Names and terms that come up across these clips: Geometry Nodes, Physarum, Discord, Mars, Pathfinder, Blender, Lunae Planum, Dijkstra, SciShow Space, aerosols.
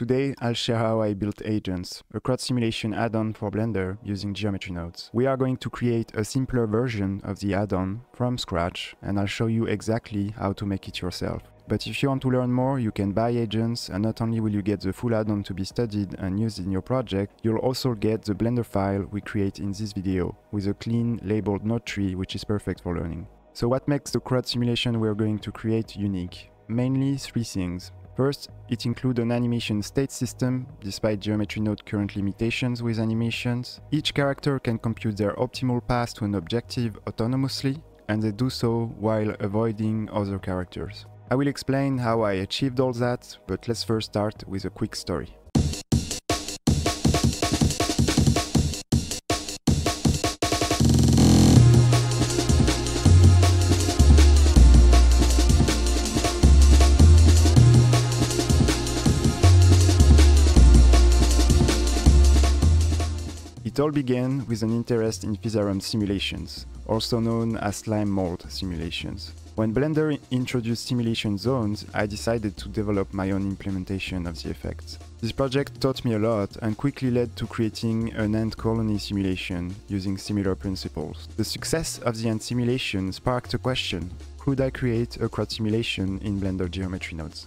Today, I'll share how I built Agents, a crowd simulation add-on for Blender using Geometry Nodes. We are going to create a simpler version of the add-on from scratch, and I'll show you exactly how to make it yourself. But if you want to learn more, you can buy Agents, and not only will you get the full add-on to be studied and used in your project, you'll also get the Blender file we create in this video, with a clean, labeled node tree which is perfect for learning. So what makes the crowd simulation we're going to create unique? Mainly three things. First, it includes an animation state system, despite Geometry Node current limitations with animations. Each character can compute their optimal path to an objective autonomously, and they do so while avoiding other characters. I will explain how I achieved all that, but let's first start with a quick story. It all began with an interest in Physarum simulations, also known as slime mold simulations. When Blender introduced simulation zones, I decided to develop my own implementation of the effects. This project taught me a lot and quickly led to creating an ant colony simulation using similar principles. The success of the ant simulation sparked a question: could I create a crowd simulation in Blender Geometry Nodes?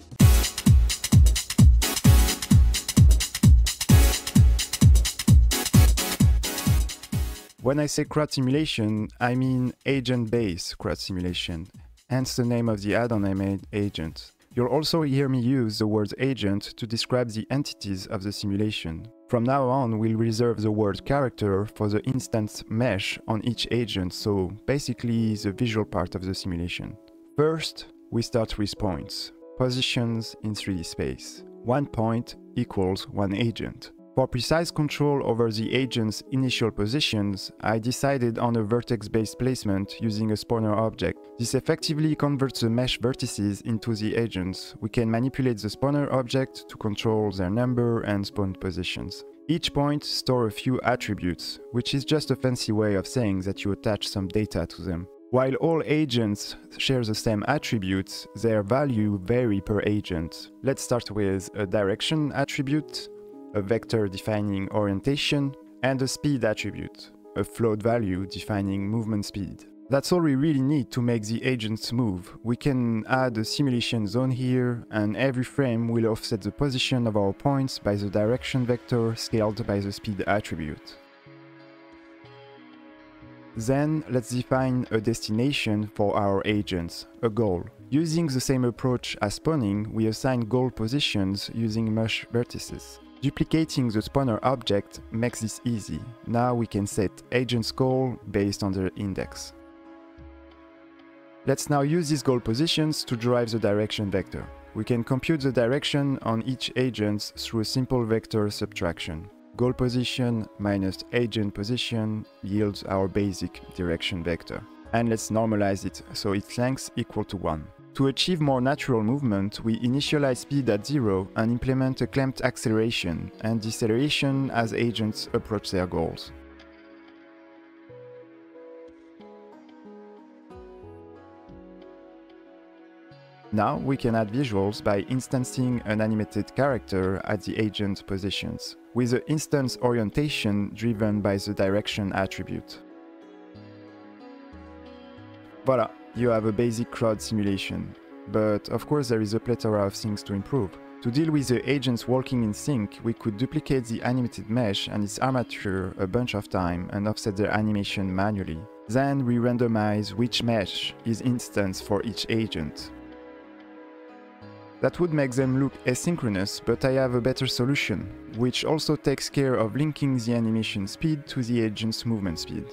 When I say crowd simulation, I mean agent-based crowd simulation, hence the name of the add-on I made, Agent. You'll also hear me use the word agent to describe the entities of the simulation. From now on, we'll reserve the word character for the instance mesh on each agent, so basically the visual part of the simulation. First, we start with points, positions in 3D space. One point equals one agent. For precise control over the agent's initial positions, I decided on a vertex-based placement using a spawner object. This effectively converts the mesh vertices into the agents. We can manipulate the spawner object to control their number and spawn positions. Each point stores a few attributes, which is just a fancy way of saying that you attach some data to them. While all agents share the same attributes, their value vary per agent. Let's start with a direction attribute, a vector defining orientation, and a speed attribute, a float value defining movement speed. That's all we really need to make the agents move. We can add a simulation zone here, and every frame will offset the position of our points by the direction vector scaled by the speed attribute. Then let's define a destination for our agents, a goal. Using the same approach as spawning, we assign goal positions using mesh vertices. Duplicating the spawner object makes this easy. Now we can set agent's goal based on their index. Let's now use these goal positions to derive the direction vector. We can compute the direction on each agent through a simple vector subtraction. Goal position minus agent position yields our basic direction vector. And let's normalize it so its length equal to 1. To achieve more natural movement, we initialize speed at 0 and implement a clamped acceleration and deceleration as agents approach their goals. Now we can add visuals by instancing an animated character at the agent's positions, with the instance orientation driven by the direction attribute. Voila! You have a basic crowd simulation, but of course there is a plethora of things to improve. To deal with the agents walking in sync, we could duplicate the animated mesh and its armature a bunch of times and offset their animation manually. Then we randomize which mesh is instanced for each agent. That would make them look asynchronous, but I have a better solution, which also takes care of linking the animation speed to the agent's movement speed.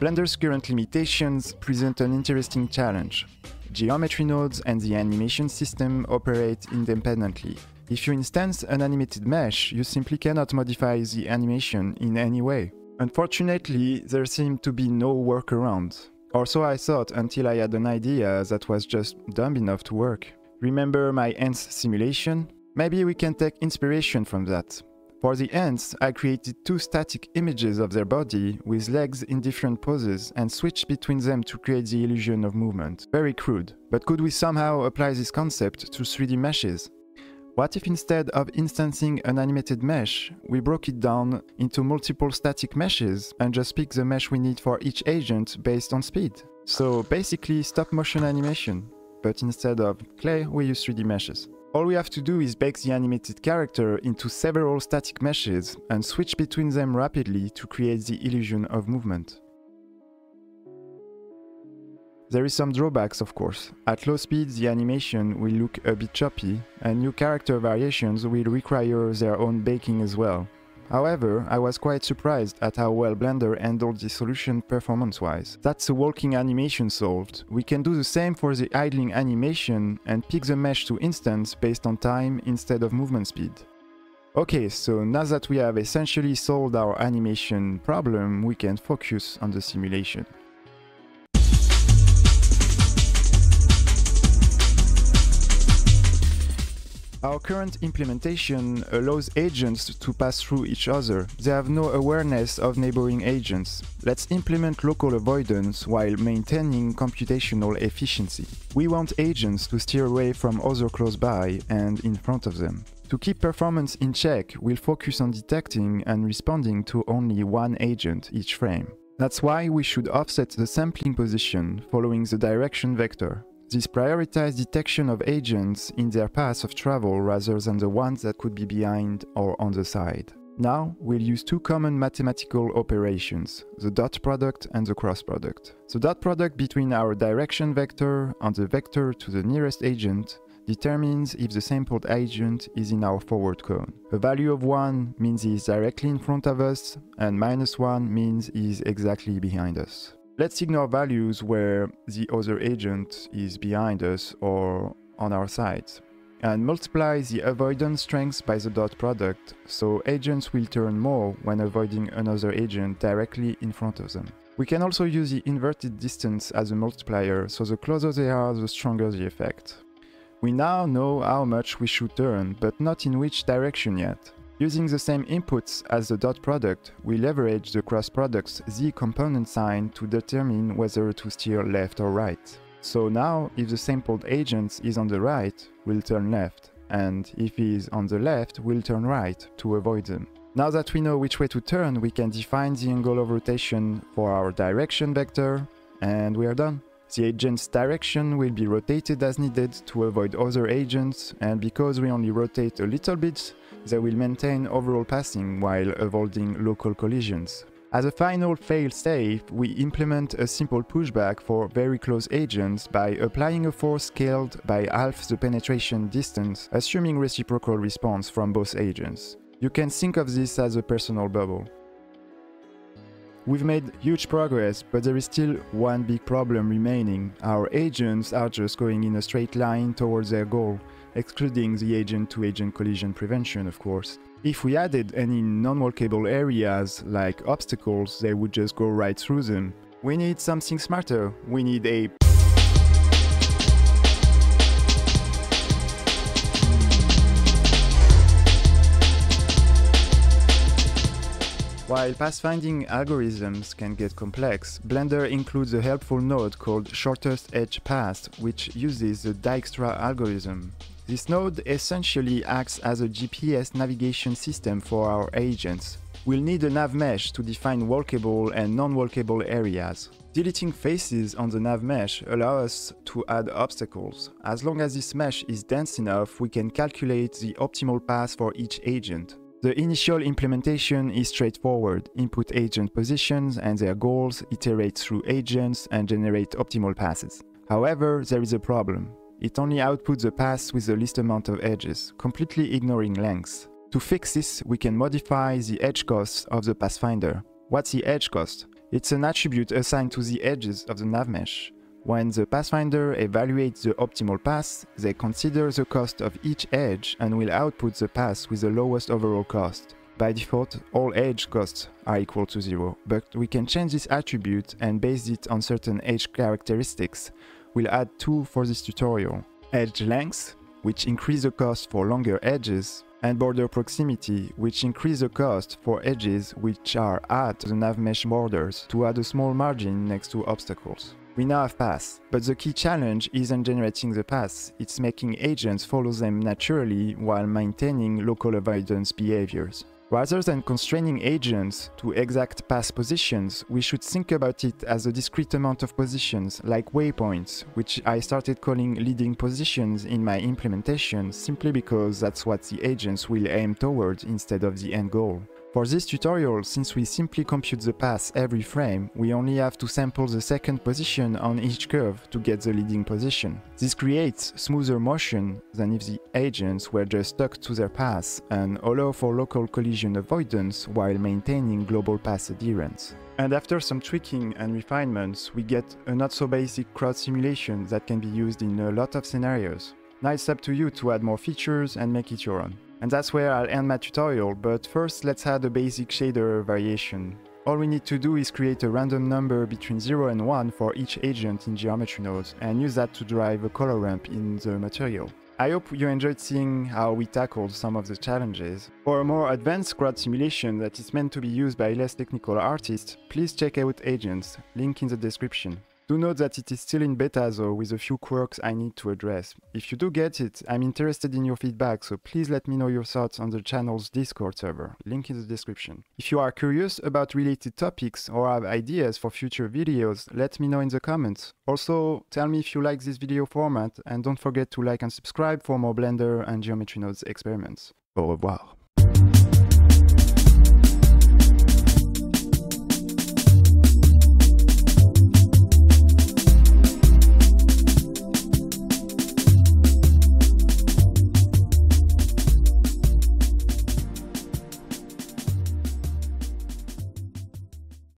Blender's current limitations present an interesting challenge. Geometry nodes and the animation system operate independently. If you instance an animated mesh, you simply cannot modify the animation in any way. Unfortunately, there seemed to be no workaround. Or so I thought until I had an idea that was just dumb enough to work. Remember my ants simulation? Maybe we can take inspiration from that. For the ants, I created two static images of their body with legs in different poses and switched between them to create the illusion of movement. Very crude. But could we somehow apply this concept to 3D meshes? What if instead of instancing an animated mesh, we broke it down into multiple static meshes and just pick the mesh we need for each agent based on speed? So basically stop-motion animation, but instead of clay, we use 3D meshes. All we have to do is bake the animated character into several static meshes and switch between them rapidly to create the illusion of movement. There is some drawbacks, of course. At low speed, the animation will look a bit choppy, and new character variations will require their own baking as well. However, I was quite surprised at how well Blender handled the solution performance-wise. That's a walking animation solved. We can do the same for the idling animation and pick the mesh to instance based on time instead of movement speed. Okay, so now that we have essentially solved our animation problem, we can focus on the simulation. Our current implementation allows agents to pass through each other. They have no awareness of neighboring agents. Let's implement local avoidance while maintaining computational efficiency. We want agents to steer away from others close by and in front of them. To keep performance in check, we'll focus on detecting and responding to only one agent each frame. That's why we should offset the sampling position following the direction vector. This prioritizes detection of agents in their path of travel rather than the ones that could be behind or on the side. Now, we'll use two common mathematical operations, the dot product and the cross product. The dot product between our direction vector and the vector to the nearest agent determines if the sampled agent is in our forward cone. A value of 1 means he is directly in front of us, and -1 means he is exactly behind us. Let's ignore values where the other agent is behind us or on our side, and multiply the avoidance strength by the dot product, so agents will turn more when avoiding another agent directly in front of them. We can also use the inverted distance as a multiplier, so the closer they are, the stronger the effect. We now know how much we should turn, but not in which direction yet. Using the same inputs as the dot product, we leverage the cross product's Z component sign to determine whether to steer left or right. So now, if the sampled agent is on the right, we'll turn left, and if he is on the left, we'll turn right to avoid them. Now that we know which way to turn, we can define the angle of rotation for our direction vector, and we are done. The agent's direction will be rotated as needed to avoid other agents, and because we only rotate a little bit, they will maintain overall passing while avoiding local collisions. As a final fail-safe, we implement a simple pushback for very close agents by applying a force scaled by half the penetration distance, assuming reciprocal response from both agents. You can think of this as a personal bubble. We've made huge progress, but there is still one big problem remaining. Our agents are just going in a straight line towards their goal, excluding the agent-to-agent collision prevention, of course. If we added any non-walkable areas, like obstacles, they would just go right through them. We need something smarter. We need a... While pathfinding algorithms can get complex, Blender includes a helpful node called Shortest Edge Path, which uses the Dijkstra algorithm. This node essentially acts as a GPS navigation system for our agents. We'll need a nav mesh to define walkable and non-walkable areas. Deleting faces on the nav mesh allows us to add obstacles. As long as this mesh is dense enough, we can calculate the optimal path for each agent. The initial implementation is straightforward. Input agent positions and their goals, iterate through agents, and generate optimal passes. However, there is a problem. It only outputs a pass with the least amount of edges, completely ignoring lengths. To fix this, we can modify the edge costs of the pathfinder. What's the edge cost? It's an attribute assigned to the edges of the nav mesh. When the pathfinder evaluates the optimal path, they consider the cost of each edge and will output the path with the lowest overall cost. By default, all edge costs are equal to 0, but we can change this attribute and base it on certain edge characteristics. We'll add 2 for this tutorial. Edge lengths, which increase the cost for longer edges, and border proximity, which increase the cost for edges which are at the nav mesh borders to add a small margin next to obstacles. We now have paths, but the key challenge isn't generating the paths, it's making agents follow them naturally while maintaining local avoidance behaviors. Rather than constraining agents to exact path positions, we should think about it as a discrete amount of positions, like waypoints, which I started calling leading positions in my implementation simply because that's what the agents will aim toward instead of the end goal. For this tutorial, since we simply compute the path every frame, we only have to sample the second position on each curve to get the leading position. This creates smoother motion than if the agents were just stuck to their path and allow for local collision avoidance while maintaining global path adherence. And after some tweaking and refinements, we get a not-so-basic crowd simulation that can be used in a lot of scenarios. Now it's up to you to add more features and make it your own. And that's where I'll end my tutorial, but first let's add a basic shader variation. All we need to do is create a random number between 0 and 1 for each agent in Geometry Nodes and use that to drive a color ramp in the material. I hope you enjoyed seeing how we tackled some of the challenges. For a more advanced crowd simulation that is meant to be used by less technical artists, please check out Agents, link in the description. Do note that it is still in beta though, with a few quirks I need to address. If you do get it, I'm interested in your feedback, so please let me know your thoughts on the channel's Discord server, link in the description. If you are curious about related topics or have ideas for future videos, let me know in the comments. Also, tell me if you like this video format, and don't forget to like and subscribe for more Blender and Geometry Nodes experiments. Au revoir.